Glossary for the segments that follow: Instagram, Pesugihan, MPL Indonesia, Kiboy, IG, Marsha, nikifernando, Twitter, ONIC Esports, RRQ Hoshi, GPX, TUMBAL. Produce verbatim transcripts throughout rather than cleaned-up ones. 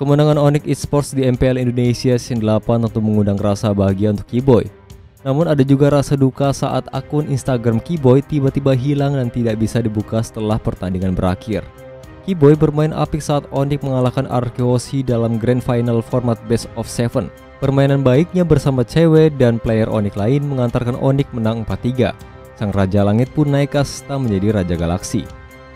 Kemenangan ONIC Esports di M P L Indonesia Season delapan tentu mengundang rasa bahagia untuk Kiboy. Namun ada juga rasa duka saat akun Instagram Kiboy tiba-tiba hilang dan tidak bisa dibuka setelah pertandingan berakhir. Kiboy bermain apik saat ONIC mengalahkan R R Q Hoshi dalam Grand Final format Best of Seven. Permainan baiknya bersama cewek dan player ONIC lain mengantarkan ONIC menang empat tiga. Sang Raja Langit pun naik kasta menjadi Raja Galaksi.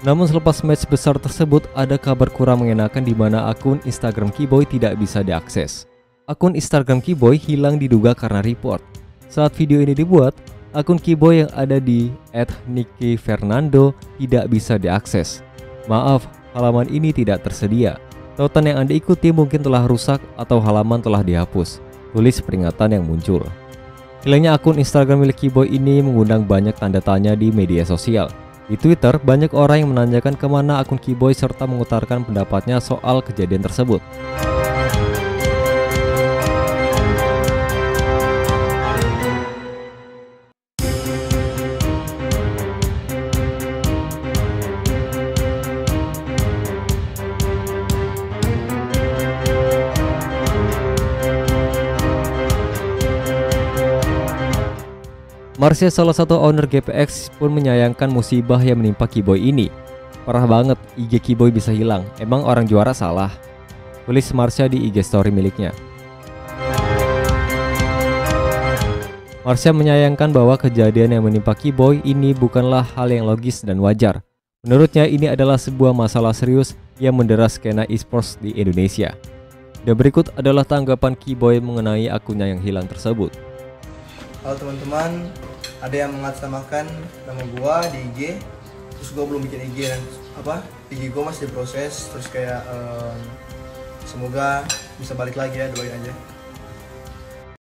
Namun selepas match besar tersebut ada kabar kurang mengenakan di mana akun Instagram Kiboy tidak bisa diakses. Akun Instagram Kiboy hilang diduga karena report. Saat video ini dibuat, akun Kiboy yang ada di et nikifernando tidak bisa diakses. Maaf, halaman ini tidak tersedia. Tautan yang Anda ikuti mungkin telah rusak atau halaman telah dihapus, tulis peringatan yang muncul. Hilangnya akun Instagram milik Kiboy ini mengundang banyak tanda tanya di media sosial. Di Twitter, banyak orang yang menanyakan kemana akun Kiboy serta mengutarakan pendapatnya soal kejadian tersebut. Marsha, salah satu owner G P X, pun menyayangkan musibah yang menimpa Kiboy ini. Parah banget, I G Kiboy bisa hilang. Emang orang juara salah? Tulis Marsha di I G story miliknya. Marsha menyayangkan bahwa kejadian yang menimpa Kiboy ini bukanlah hal yang logis dan wajar. Menurutnya ini adalah sebuah masalah serius yang mendera skena esports di Indonesia. Dan berikut adalah tanggapan Kiboy mengenai akunnya yang hilang tersebut. Halo teman-teman, ada yang mengatasnamakan nama gua di I G, terus gua belum bikin I G dan apa? I G gua masih diproses, terus kayak um, semoga bisa balik lagi ya, doain aja.